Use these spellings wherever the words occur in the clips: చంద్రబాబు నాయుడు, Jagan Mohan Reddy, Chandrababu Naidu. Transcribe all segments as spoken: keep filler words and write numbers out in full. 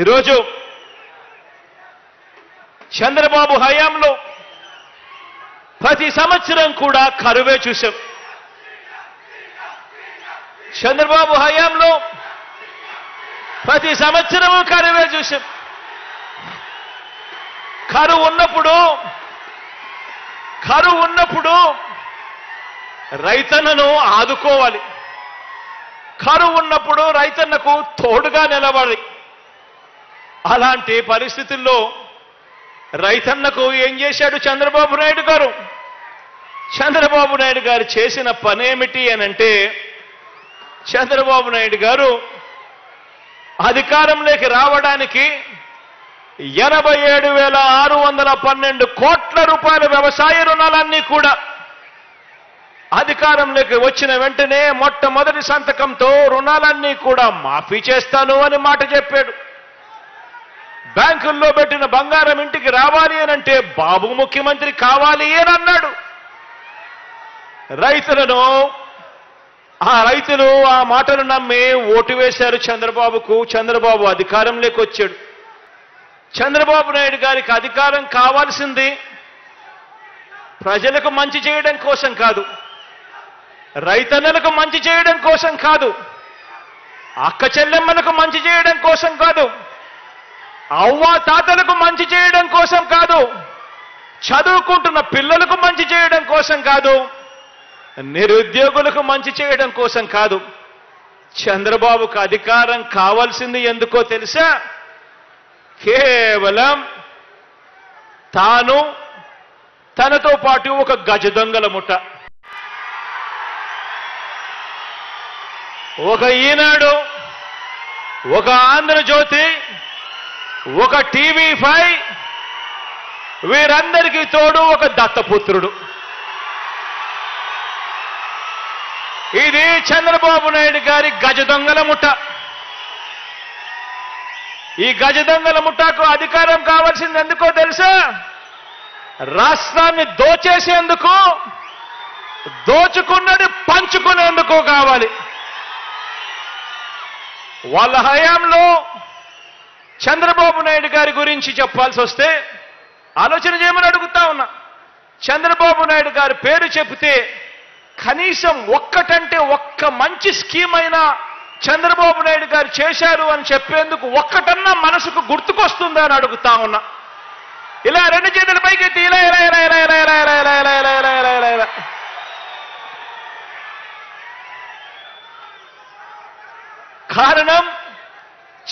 ఈరోజు చంద్రబాబు హయాంలో ప్రతి సంవత్సరం కూడా కరువే చూశాం. చంద్రబాబు హయాంలో ప్రతి సంవత్సరం కరువే చూశాం. కరువు ఉన్నప్పుడు కరువు ఉన్నప్పుడు రైతన్నను ఆదుకోవాలి. కరువు ఉన్నప్పుడు రైతన్నకు తోడుగా నిలబడాలి. అలాంటి పరిస్థితుల్లో రైతన్నకు ఏం చేశాడు చంద్రబాబు నాయుడు గారు? చంద్రబాబు నాయుడు గారు చేసిన పనేమిటి అనంటే, చంద్రబాబు నాయుడు గారు అధికారంలోకి రావడానికి ఎనభై ఏడు వేల ఆరు వందల పన్నెండు కోట్ల రూపాయల వ్యవసాయ రుణాలన్నీ కూడా అధికారంలోకి వచ్చిన వెంటనే మొట్టమొదటి సంతకంతో రుణాలన్నీ కూడా మాఫీ చేస్తాను అని మాట చెప్పాడు. బ్యాంకుల్లో పెట్టిన బంగారం ఇంటికి రావాలి అనంటే బాబు ముఖ్యమంత్రి కావాలి అని అన్నాడు. రైతులను ఆ రైతులు ఆ మాటలు నమ్మి ఓటు వేశారు చంద్రబాబుకు. చంద్రబాబు అధికారంలోకి వచ్చాడు. చంద్రబాబు నాయుడు గారికి అధికారం కావాల్సింది ప్రజలకు మంచి చేయడం కోసం కాదు, రైతన్నలకు మంచి చేయడం కోసం కాదు, అక్క చెల్లెమ్మలకు మంచి చేయడం కోసం కాదు, అవ్వా తాతలకు మంచి చేయడం కోసం కాదు, చదువుకుంటున్న పిల్లలకు మంచి చేయడం కోసం కాదు, నిరుద్యోగులకు మంచి చేయడం కోసం కాదు. చంద్రబాబుకు అధికారం కావాల్సింది ఎందుకో తెలుసా? కేవలం తాను, తనతో పాటు ఒక గజ దొంగల ముఠ, ఒక ఈనాడు, ఒక ఆంధ్రజ్యోతి, ఒక టీవీ ఫైవ్, వీరందరికీ తోడు ఒక దత్తపుత్రుడు. ఇది చంద్రబాబు నాయుడు గారి గజ దొంగల ముఠ. ఈ గజ దొంగల ముఠాకు అధికారం కావాల్సింది ఎందుకో తెలుసా? రాష్ట్రాన్ని దోచేసేందుకు, దోచుకున్నది పంచుకునేందుకు కావాలి. వాళ్ళ హయాంలో చంద్రబాబు నాయుడు గారి గురించి చెప్పాల్సి వస్తే ఆలోచన చేయమని అడుగుతా ఉన్నా. చంద్రబాబు నాయుడు గారి పేరు చెబితే కనీసం ఒక్కటంటే ఒక్క మంచి స్కీమ్ అయినా చంద్రబాబు నాయుడు గారు చేశారు అని చెప్పేందుకు ఒక్కటన్నా మనసుకు గుర్తుకొస్తుందా అని అడుగుతా ఉన్నా. ఇలా రెండు చేతుల పైకి ఎత్తి ఇలా ఇలా ఇలా ఇలా ఇలా ఇలా ఇలా ఇలా ఇలా ఇలా ఇలా ఇలా ఇలా ఇలా కారణం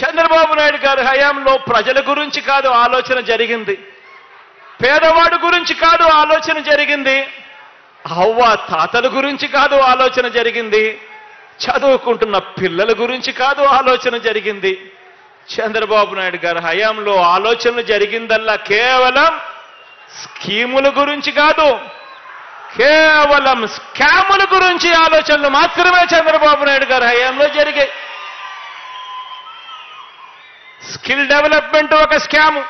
చంద్రబాబు నాయుడు గారి హయాంలో ప్రజల గురించి కాదు ఆలోచన జరిగింది, పేదవాడి గురించి కాదు ఆలోచన జరిగింది, అవ్వ తాతల గురించి కాదు ఆలోచన జరిగింది, చదువుకుంటున్న పిల్లల గురించి కాదు ఆలోచన జరిగింది. చంద్రబాబు నాయుడు గారి హయాంలో ఆలోచన జరిగిందల్లా కేవలం స్కీముల గురించి కాదు, కేవలం స్కాముల గురించి ఆలోచనలు మాత్రమే చంద్రబాబు నాయుడు గారి హయాంలో జరిగాయి. స్కిల్ డెవలప్మెంట్ ఒక స్కాము,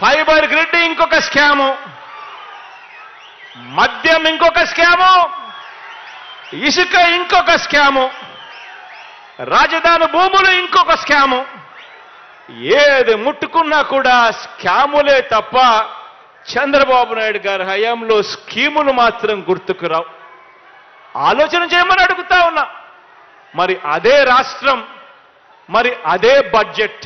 ఫైబర్ గ్రిడ్ ఇంకొక స్కాము, మద్యం ఇంకొక స్కాము, ఇసుక ఇంకొక స్కాము, రాజధాని భూములు ఇంకొక స్కాము. ఏది ముట్టుకున్నా కూడా స్కాములే తప్ప చంద్రబాబు నాయుడు గారి హయాంలో స్కీములు మాత్రం గుర్తుకు రావు. ఆలోచన చేయమని అడుగుతా ఉన్నా. మరి అదే రాష్ట్రం, మరి అదే బడ్జెట్,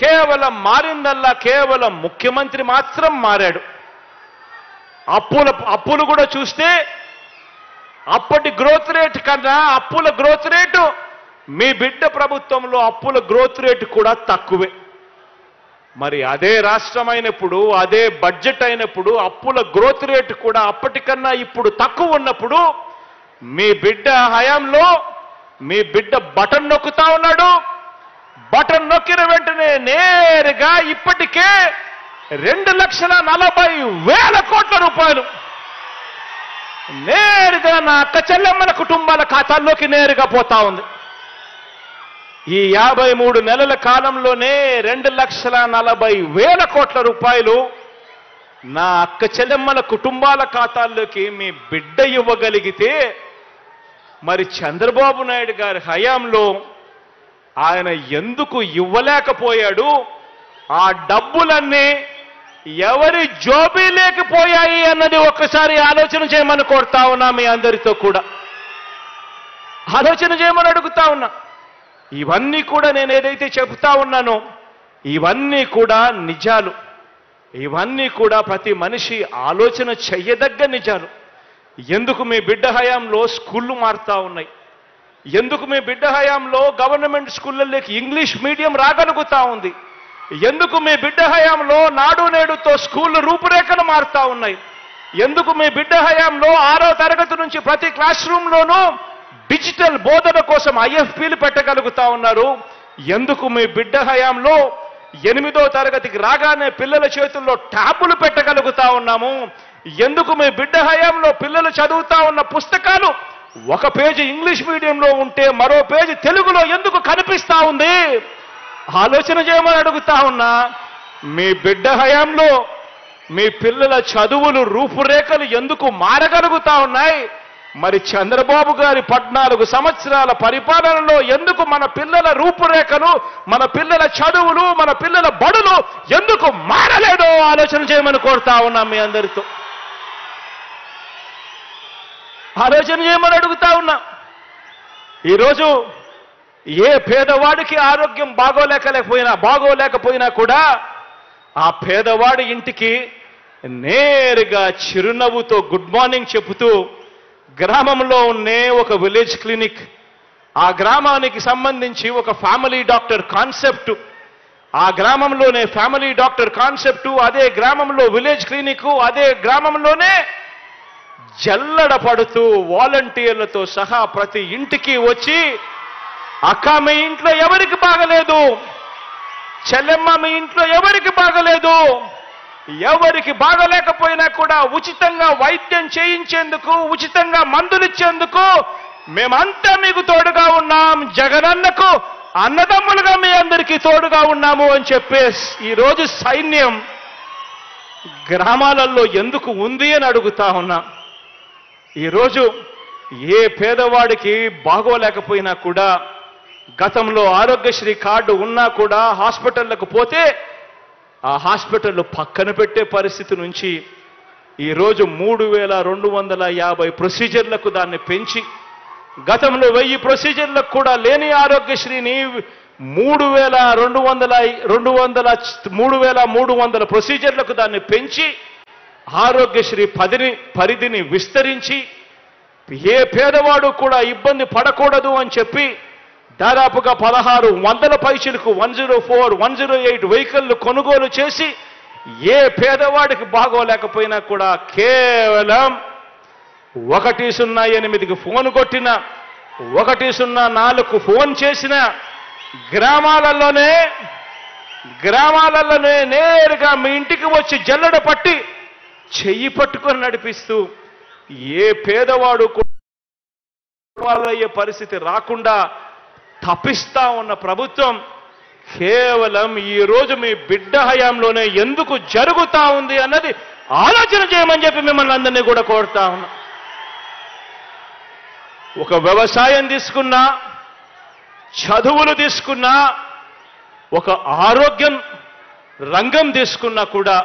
కేవలం మారిందల్లా కేవలం ముఖ్యమంత్రి మాత్రం మారాడు. అప్పుల అప్పులు కూడా చూస్తే అప్పటి గ్రోత్ రేట్ కన్నా అప్పుల గ్రోత్ రేటు, మీ బిడ్డ ప్రభుత్వంలో అప్పుల గ్రోత్ రేటు కూడా తక్కువే. మరి అదే రాష్ట్రం అయినప్పుడు, అదే బడ్జెట్ అయినప్పుడు, అప్పుల గ్రోత్ రేటు కూడా అప్పటికన్నా ఇప్పుడు తక్కువ ఉన్నప్పుడు మీ బిడ్డ హయాంలో మీ బిడ్డ బటన్ నొక్కుతా ఉన్నాడు. బటన్ నొక్కిన వెంటనే నేరుగా ఇప్పటికే రెండు లక్షల నలభై వేల కోట్ల రూపాయలు నేరుగా నా అక్క చెల్లెమ్మల కుటుంబాల ఖాతాల్లోకి నేరుగా పోతా ఉంది. ఈ యాభై మూడు నెలల కాలంలోనే రెండు లక్షల నలభై వేల కోట్ల రూపాయలు నా అక్క చెల్లెమ్మల కుటుంబాల ఖాతాల్లోకి మీ బిడ్డ ఇవ్వగలిగితే, మరి చంద్రబాబు నాయుడు గారి హయాంలో ఆయన ఎందుకు ఇవ్వలేకపోయాడు? ఆ డబ్బులన్నీ ఎవరి జోబీలోకి పోయాయి అన్నది ఒక్కసారి ఆలోచన చేయమని కోరుతా ఉన్నా. మీ అందరితో కూడా ఆలోచన చేయమని అడుగుతా ఉన్నా. ఇవన్నీ కూడా నేను ఏదైతే చెప్తా ఉన్నానో ఇవన్నీ కూడా నిజాలు. ఇవన్నీ కూడా ప్రతి మనిషి ఆలోచన చేయదగ్గ నిజాలు. ఎందుకు మీ బిడ్డ హయాంలో స్కూళ్ళు మారుతా ఉన్నాయి? ఎందుకు మీ బిడ్డ హయాంలో గవర్నమెంట్ స్కూళ్ళలోకి ఇంగ్లీష్ మీడియం రాగలుగుతా ఉంది? ఎందుకు మీ బిడ్డ హయాంలో నాడు నేడుతో స్కూళ్ళు రూపురేఖలు మారుతా ఉన్నాయి? ఎందుకు మీ బిడ్డ హయాంలో ఆరో తరగతి నుంచి ప్రతి క్లాస్ రూమ్లోనూ డిజిటల్ బోధన కోసం ఐఎఫ్పీలు పెట్టగలుగుతా ఉన్నారు? ఎందుకు మీ బిడ్డ హయాంలో ఎనిమిదో తరగతికి రాగానే పిల్లల చేతుల్లో ట్యాబులు పెట్టగలుగుతా ఉన్నాము? ఎందుకు మీ బిడ్డ హయాంలో పిల్లలు చదువుతా ఉన్న పుస్తకాలు ఒక పేజీ ఇంగ్లీష్ మీడియంలో ఉంటే మరో పేజీ తెలుగులో ఎందుకు కనిపిస్తా ఉంది? ఆలోచన చేయమని అడుగుతా ఉన్నా. మీ బిడ్డ హయాంలో మీ పిల్లల చదువులు రూపురేఖలు ఎందుకు మారగలుగుతా ఉన్నాయి? మరి చంద్రబాబు గారి పద్నాలుగు సంవత్సరాల పరిపాలనలో ఎందుకు మన పిల్లల రూపురేఖలు, మన పిల్లల చదువులు, మన పిల్లల బడులు ఎందుకు మారలేదో ఆలోచన చేయమని కోరుతా ఉన్నాం. మీ అందరితో ఆలోచన చేయమని అడుగుతా ఉన్నా. ఈరోజు ఏ పేదవాడికి ఆరోగ్యం బాగోలేకలేకపోయినా బాగోలేకపోయినా కూడా ఆ పేదవాడి ఇంటికి నేరుగా చిరునవ్వుతో గుడ్ మార్నింగ్ చెబుతూ గ్రామంలో ఉండే ఒక విలేజ్ క్లినిక్, ఆ గ్రామానికి సంబంధించి ఒక ఫ్యామిలీ డాక్టర్ కాన్సెప్టు, ఆ గ్రామంలోనే ఫ్యామిలీ డాక్టర్ కాన్సెప్టు, అదే గ్రామంలో విలేజ్ క్లినిక్, అదే గ్రామంలోనే జల్లడ పడుతూ వాలంటీర్లతో సహా ప్రతి ఇంటికి వచ్చి అక్క మీ ఇంట్లో ఎవరికి బాగలేదు, చెల్లెమ్మ మీ ఇంట్లో ఎవరికి బాగలేదు, ఎవరికి బాగలేకపోయినా కూడా ఉచితంగా వైద్యం చేయించేందుకు, ఉచితంగా మందులిచ్చేందుకు మేమంతా మీకు తోడుగా ఉన్నాం, జగనన్నకు అన్నదమ్ములుగా మీ అందరికీ తోడుగా ఉన్నాము అని చెప్పేసి ఈరోజు సైన్యం గ్రామాలలో ఎందుకు ఉంది అని అడుగుతా ఉన్నా. ఈరోజు ఏ పేదవాడికి బాగోలేకపోయినా కూడా గతంలో ఆరోగ్యశ్రీ కార్డు ఉన్నా కూడా హాస్పిటళ్లకు పోతే ఆ హాస్పిటల్లో పక్కన పెట్టే పరిస్థితి నుంచి ఈరోజు మూడు వేల రెండు వందల యాభై ప్రొసీజర్లకు దాన్ని పెంచి గతంలో వెయ్యి ప్రొసీజర్లకు కూడా లేని ఆరోగ్యశ్రీని మూడు వేల రెండు వందల రెండు వందల మూడు వేల మూడు వందల ప్రొసీజర్లకు దాన్ని పెంచి ఆరోగ్యశ్రీ పరిధిని పరిధిని విస్తరించి ఏ పేదవాడు కూడా ఇబ్బంది పడకూడదు అని చెప్పి దాదాపుగా పదహారు వందల పైసలకు one zero four one zero eight వెహికల్ను కొనుగోలు చేసి ఏ పేదవాడికి బాగోలేకపోయినా కూడా కేవలం ఒకటి సున్నా ఎనిమిదికి ఫోన్ కొట్టినా, ఒకటి సున్నా నాలుగుకు ఫోన్ చేసినా గ్రామాలలోనే గ్రామాలలోనే నేరుగా మీ ఇంటికి వచ్చి జల్లెడ పట్టి చెయ్యి పట్టుకొని నడిపిస్తూ ఏ పేదవాడు అయ్యే పరిస్థితి రాకుండా తప్పిస్తా ఉన్న ప్రభుత్వం కేవలం ఈరోజు మీ బిడ్డ హయాంలోనే ఎందుకు జరుగుతా ఉంది అన్నది ఆలోచన చేయమని చెప్పి మిమ్మల్ని అందరినీ కూడా కోరుతా ఉన్నా. ఒక వ్యవసాయం తీసుకున్నా, చదువులు తీసుకున్నా, ఒక ఆరోగ్యం రంగం తీసుకున్నా కూడా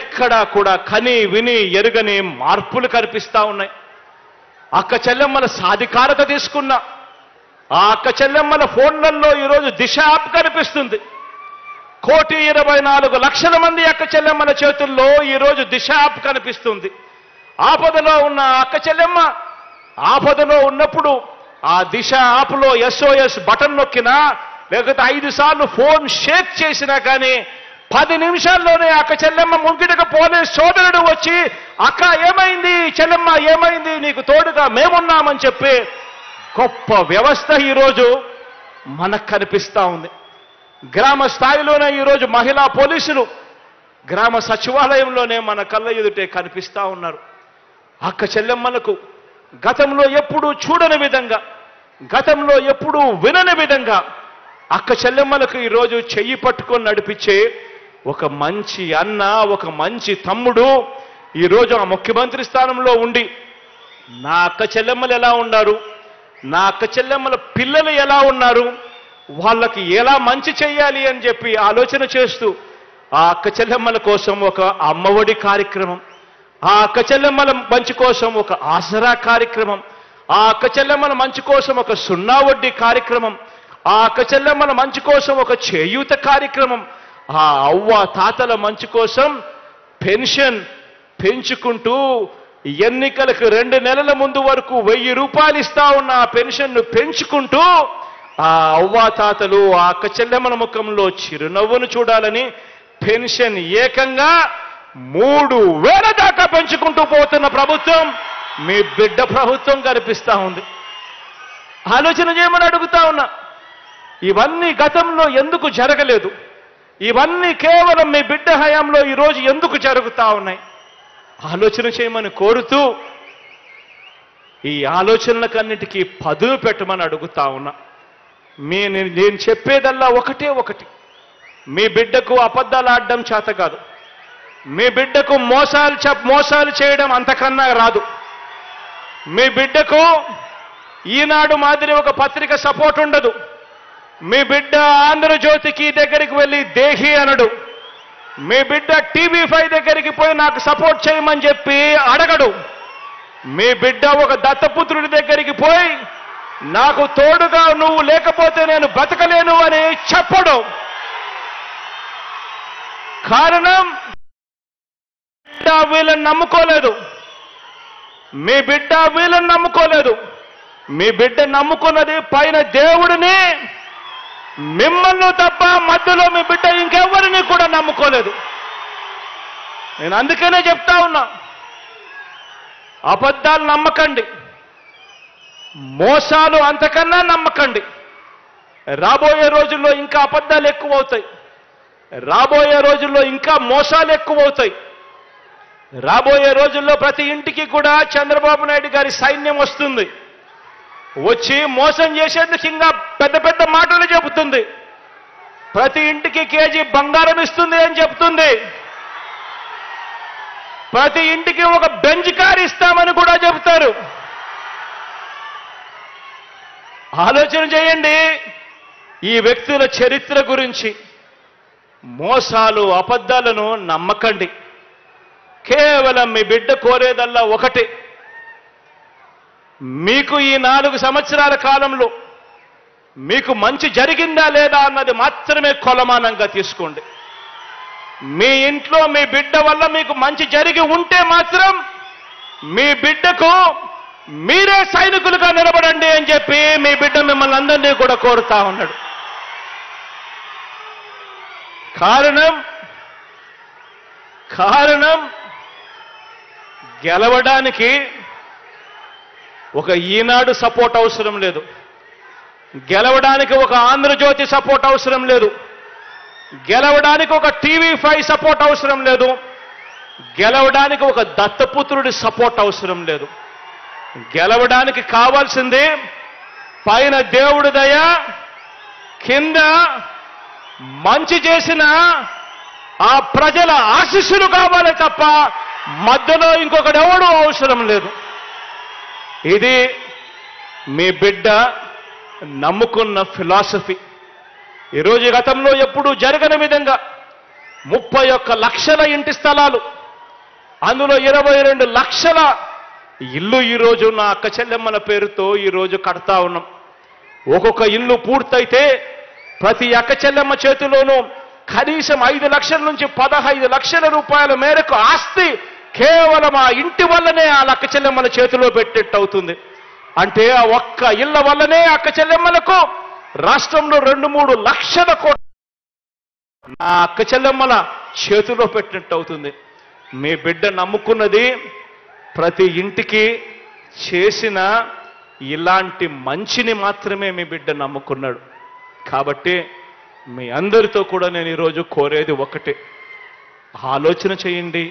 ఎక్కడా కూడా కని విని ఎరుగని మార్పులు కనిపిస్తా ఉన్నాయి. అక్క చెల్లెమ్మల సాధికారత తీసుకున్నా, ఆ అక్క చెల్లెమ్మల ఫోన్లలో ఈరోజు దిశ యాప్ కనిపిస్తుంది. కోటి ఇరవై నాలుగు లక్షల మంది అక్క చెల్లెమ్మల చేతుల్లో ఈరోజు దిశ యాప్ కనిపిస్తుంది. ఆపదలో ఉన్న అక్క చెల్లెమ్మ ఆపదలో ఉన్నప్పుడు ఆ దిశ యాప్లో ఎస్ఓఎస్ బటన్ నొక్కినా, లేకపోతే ఐదు సార్లు ఫోన్ షేక్ చేసినా కానీ పది నిమిషాల్లోనే అక్క చెల్లెమ్మ ముంగిటకు పోలీస్ సోదరుడు వచ్చి అక్క ఏమైంది, చెల్లెమ్మ ఏమైంది, నీకు తోడుగా మేమున్నామని చెప్పి గొప్ప వ్యవస్థ ఈరోజు మనకు కనిపిస్తూ ఉంది. గ్రామ స్థాయిలోనే ఈరోజు మహిళా పోలీసులు గ్రామ సచివాలయంలోనే మన కళ్ళ ఎదుటే కనిపిస్తూ ఉన్నారు. అక్క చెల్లెమ్మలకు గతంలో ఎప్పుడూ చూడని విధంగా, గతంలో ఎప్పుడూ వినని విధంగా అక్క చెల్లెమ్మలకు ఈరోజు చెయ్యి పట్టుకొని నడిపించే ఒక మంచి అన్న, ఒక మంచి తమ్ముడు ఈరోజు ఆ ముఖ్యమంత్రి స్థానంలో ఉండి నా అక్క చెల్లెమ్మలు ఎలా ఉన్నారు, నా అక్క చెల్లెమ్మల పిల్లలు ఎలా ఉన్నారు, వాళ్ళకి ఎలా మంచి చేయాలి అని చెప్పి ఆలోచన చేస్తూ ఆ అక్కచెల్లెమ్మల కోసం ఒక అమ్మఒడి కార్యక్రమం, ఆ అక్కచెల్లెమ్మల మంచి కోసం ఒక ఆసరా కార్యక్రమం, ఆ అక్కచెల్లెమ్మల మంచి కోసం ఒక సున్నా వడ్డీ కార్యక్రమం, ఆ అక్కచెల్లెమ్మల మంచి కోసం ఒక చేయూత కార్యక్రమం, ఆ అవ్వ తాతల మంచి కోసం పెన్షన్ పెంచుకుంటూ ఎన్నికలకు రెండు నెలల ముందు వరకు వెయ్యి రూపాయలు ఇస్తా ఉన్న ఆ పెన్షన్ను పెంచుకుంటూ ఆ అవ్వ తాతలు ఆ అక్క చెల్లెమ్మల ముఖంలో చిరునవ్వును చూడాలని పెన్షన్ ఏకంగా మూడు వేల దాకా పెంచుకుంటూ పోతున్న ప్రభుత్వం మీ బిడ్డ ప్రభుత్వం కనిపిస్తా ఉంది. ఆలోచన చేయమని అడుగుతా ఉన్నా. ఇవన్నీ గతంలో ఎందుకు జరగలేదు? ఇవన్నీ కేవలం మీ బిడ్డ హయాంలో ఈరోజు ఎందుకు జరుగుతా ఉన్నాయి? ఆలోచన చేయమని కోరుతూ ఈ ఆలోచనలకన్నిటికీ పదును పెట్టమని అడుగుతా ఉన్నా. మీ నేను చెప్పేదల్లా ఒకటే ఒకటి, మీ బిడ్డకు అబద్ధాలు ఆడడం చేత కాదు, మీ బిడ్డకు మోసాలు చెప్ మోసాలు చేయడం అంతకన్నా రాదు, మీ బిడ్డకు ఈనాడు మాదిరి ఒక పత్రిక సపోర్ట్ ఉండదు, మీ బిడ్డ ఆంధ్రజ్యోతికి దగ్గరికి వెళ్ళి దేహి అనడు, మీ బిడ్డ టీవీ ఫైవ్ దగ్గరికి పోయి నాకు సపోర్ట్ చేయమని చెప్పి అడగడు, మీ బిడ్డ ఒక దత్తపుత్రుడి దగ్గరికి పోయి నాకు తోడుగా నువ్వు లేకపోతే నేను బతకలేను అని చెప్పడు. కారణం, వీళ్ళని నమ్ముకోలేదు, మీ బిడ్డ వీళ్ళని నమ్ముకోలేదు, మీ బిడ్డ నమ్ముకున్నది పైన దేవుడిని, మిమ్మల్ని తప్ప మధ్యలో మీ బిడ్డ ఇంకెవరిని కూడా నమ్ముకోలేదు. నేను అందుకనే చెప్తా ఉన్నా, అబద్ధాలు నమ్మకండి, మోసాలు అంతకన్నా నమ్మకండి. రాబోయే రోజుల్లో ఇంకా అబద్ధాలు ఎక్కువ అవుతాయి, రాబోయే రోజుల్లో ఇంకా మోసాలు ఎక్కువ అవుతాయి, రాబోయే రోజుల్లో ప్రతి ఇంటికి కూడా చంద్రబాబు నాయుడు గారి సైన్యం వస్తుంది, వచ్చి మోసం చేసేందుకు ఇంకా పెద్ద పెద్ద మాటలు చెబుతుంది, ప్రతి ఇంటికి కేజీ బంగారం ఇస్తుంది అని చెప్తుంది, ప్రతి ఇంటికి ఒక బెంజ్ కార్ ఇస్తామని కూడా చెబుతారు. ఆలోచన చేయండి ఈ వ్యక్తుల చరిత్ర గురించి. మోసాలు అబద్ధాలను నమ్మకండి. కేవలం మీ బిడ్డ కోరేదల్లా ఒకటి, మీకు ఈ నాలుగు సంవత్సరాల కాలంలో మీకు మంచి జరిగిందా లేదా అన్నది మాత్రమే కొలమానంగా తీసుకోండి. మీ ఇంట్లో మీ బిడ్డ వల్ల మీకు మంచి జరిగి ఉంటే మాత్రం మీ బిడ్డకు మీరే సైనికులుగా నిలబడండి అని చెప్పి మీ బిడ్డ మిమ్మల్ని అందరినీ కూడా కోరుతా ఉన్నాడు. కారణం కారణం గెలవడానికి ఒక ఈనాడు సపోర్ట్ అవసరం లేదు, గెలవడానికి ఒక ఆంధ్రజ్యోతి సపోర్ట్ అవసరం లేదు, గెలవడానికి ఒక టీవీ ఫైవ్ సపోర్ట్ అవసరం లేదు, గెలవడానికి ఒక దత్తపుత్రుడి సపోర్ట్ అవసరం లేదు. గెలవడానికి కావాల్సింది పైన దేవుడి దయ, కింద మంచి చేసిన ఆ ప్రజల ఆశీస్సులు కావాలి తప్ప మధ్యలో ఇంకొకడెవడూ అవసరం లేదు. ఇది మీ బిడ్డ నమ్ముకున్న ఫిలాసఫీ. ఈరోజు గతంలో ఎప్పుడూ జరగని విధంగా ముప్పై ఒక్క లక్షల ఇంటి స్థలాలు, అందులో ఇరవై రెండు లక్షల ఇల్లు ఈరోజు నా అక్క చెల్లెమ్మల పేరుతో ఈరోజు కడతా ఉన్నాం. ఒక్కొక్క ఇల్లు పూర్తయితే ప్రతి అక్క చెల్లెమ్మ చేతిలోనూ కనీసం ఐదు లక్షల నుంచి పదహైదు లక్షల రూపాయల మేరకు ఆస్తి కేవలం ఆ ఇంటి వల్లనే ఆ అక్క చెల్లెమ్మల చేతిలో పెట్టేట్టు అవుతుంది. అంటే ఆ ఒక్క ఇళ్ల వల్లనే అక్క చెల్లెమ్మలకు రాష్ట్రంలో రెండు మూడు లక్షల కోట్ల నా అక్క చెల్లెమ్మల చేతిలో పెట్టినట్టు అవుతుంది. మీ బిడ్డ నమ్ముకున్నది ప్రతి ఇంటికి చేసిన ఇలాంటి మంచిని మాత్రమే మీ బిడ్డ నమ్ముకున్నాడు. కాబట్టి మీ అందరితో కూడా నేను ఈరోజు కోరేది ఒకటే, ఆలోచన చేయండి,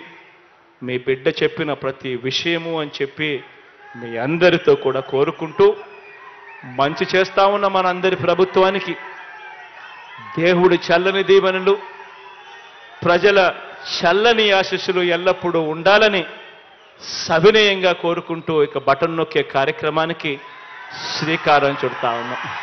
మీ బిడ్డ చెప్పిన ప్రతి విషయము అని చెప్పి మీ అందరితో కూడా కోరుకుంటూ, మంచి చేస్తా ఉన్న మనందరి ప్రభుత్వానికి దేవుడి చల్లని దీవెనలు, ప్రజల చల్లని ఆశీస్సులు ఎల్లప్పుడూ ఉండాలని సవినయంగా కోరుకుంటూ ఇక బటన్ నొక్కే కార్యక్రమానికి శ్రీకారం చుడతా ఉన్నాం.